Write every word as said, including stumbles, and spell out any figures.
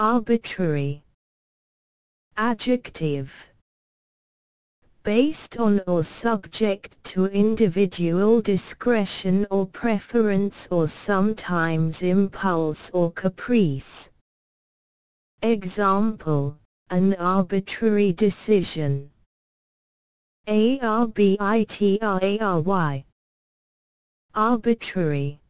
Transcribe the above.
Arbitrary. Adjective. Based on or subject to individual discretion or preference or sometimes impulse or caprice. Example, an arbitrary decision. Arbitrary. Arbitrary.